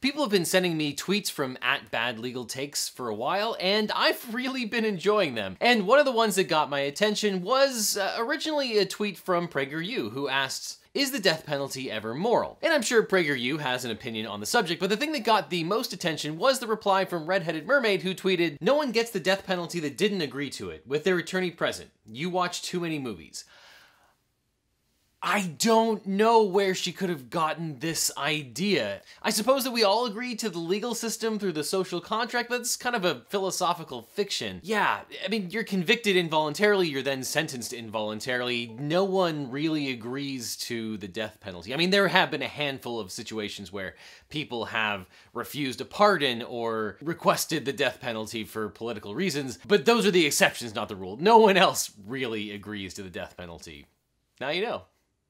People have been sending me tweets from @badlegaltakes for a while, and I've really been enjoying them. And one of the ones that got my attention was originally a tweet from PragerU, who asked, "Is the death penalty ever moral?" And I'm sure PragerU has an opinion on the subject, but the thing that got the most attention was the reply from Redheaded Mermaid, who tweeted, "No one gets the death penalty that didn't agree to it, with their attorney present. You watch too many movies." I don't know where she could have gotten this idea. I suppose that we all agree to the legal system through the social contract, but it's kind of a philosophical fiction. Yeah, I mean, you're convicted involuntarily, you're then sentenced involuntarily. No one really agrees to the death penalty. I mean, there have been a handful of situations where people have refused a pardon or requested the death penalty for political reasons, but those are the exceptions, not the rule. No one else really agrees to the death penalty. Now you know.